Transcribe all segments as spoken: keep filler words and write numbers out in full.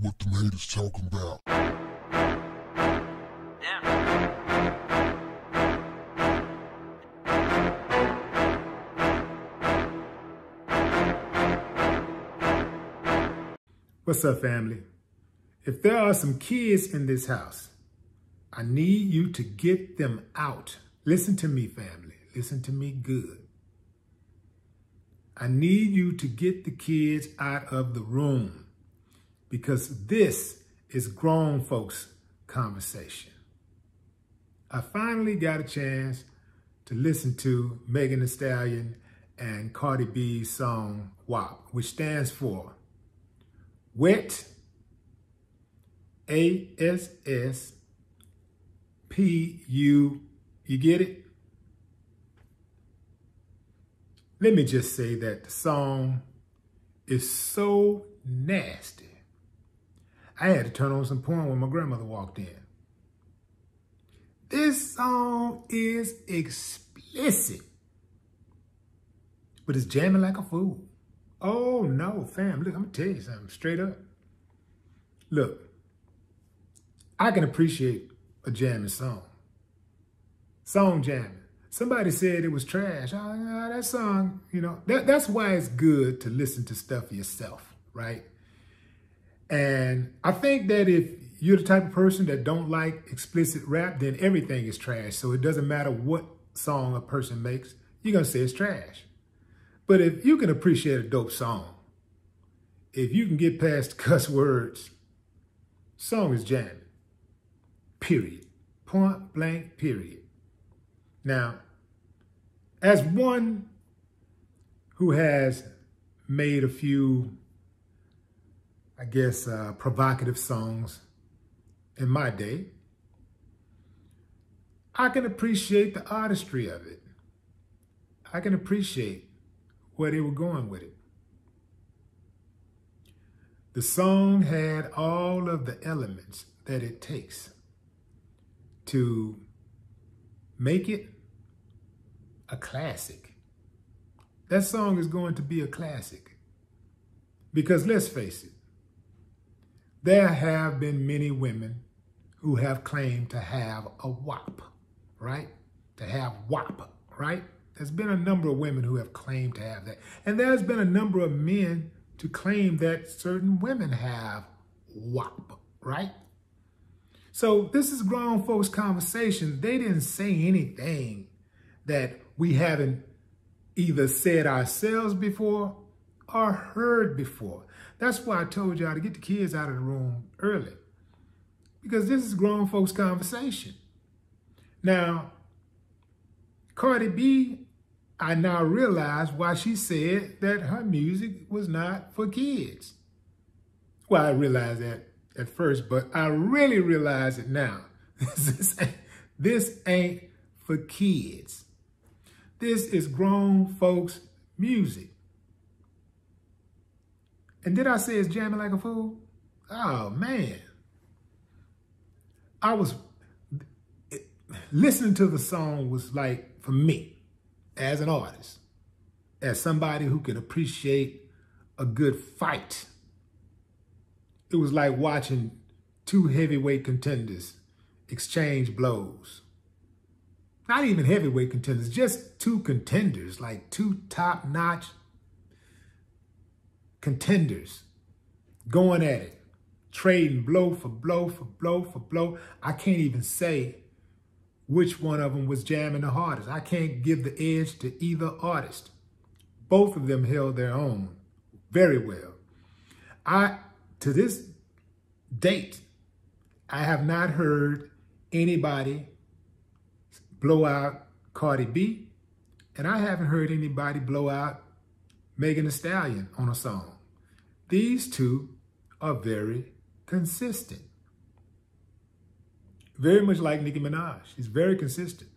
what the haters talking about. Yeah. What's up, family? If there are some kids in this house, I need you to get them out. Listen to me, family. Listen to me good. I need you to get the kids out of the room because this is grown folks' conversation. I finally got a chance to listen to Megan Thee Stallion and Cardi B's song W A P, which stands for Wet, A S S, P U, you get it? Let me just say that the song is so nasty. I had to turn on some porn when my grandmother walked in. This song is explicit, but it's jamming like a fool. Oh no, fam, look, I'm gonna tell you something straight up. Look, I can appreciate a jamming song. Song jamming. Somebody said it was trash. Oh, no, that song, you know, that, that's why it's good to listen to stuff yourself, right? And I think that if you're the type of person that don't like explicit rap, then everything is trash. So it doesn't matter what song a person makes, you're going to say it's trash. But if you can appreciate a dope song, if you can get past cuss words, song is jamming. Period. Point blank, period. Now, as one who has made a few, I guess, uh, provocative songs in my day, I can appreciate the artistry of it. I can appreciate where they were going with it. The song had all of the elements that it takes to make it a classic. That song is going to be a classic because let's face it, there have been many women who have claimed to have a W A P, right? To have W A P, right? There's been a number of women who have claimed to have that. And there's been a number of men to claim that certain women have W A P, right? So this is grown folks' conversation. They didn't say anything that we haven't either said ourselves before or heard before. That's why I told y'all to get the kids out of the room early, because this is grown folks' conversation. Now, Cardi B, I now realize why she said that her music was not for kids. Well, I realized that at first, but I really realize it now. this, ain't, this ain't for kids. This is grown folks' music. And did I say it's jamming like a fool? Oh, man. I was, it, listening to the song was like, for me, as an artist, as somebody who can appreciate a good fight, it was like watching two heavyweight contenders exchange blows. Not even heavyweight contenders, just two contenders, like two top-notch contenders going at it, trading blow for blow for blow for blow. I can't even say which one of them was jamming the hardest. I can't give the edge to either artist. Both of them held their own very well. I... To this date, I have not heard anybody blow out Cardi B, and I haven't heard anybody blow out Megan Thee Stallion on a song. These two are very consistent. Very much like Nicki Minaj. She's very consistent.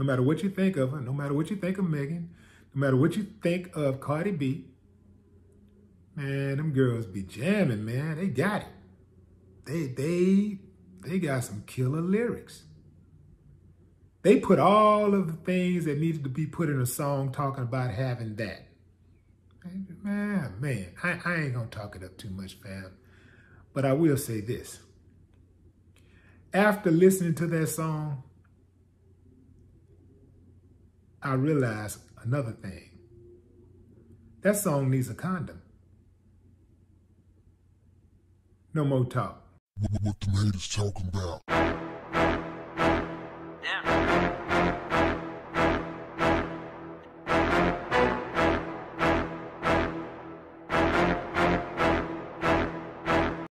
No matter what you think of her, no matter what you think of Megan, no matter what you think of Cardi B, man, them girls be jamming, man. They got it. They, they, they got some killer lyrics. They put all of the things that needed to be put in a song talking about having that. Man, man, I, I ain't gonna talk it up too much, fam. But I will say this. After listening to that song, I realized another thing. That song needs a condom. No more talk. What the haters talking about?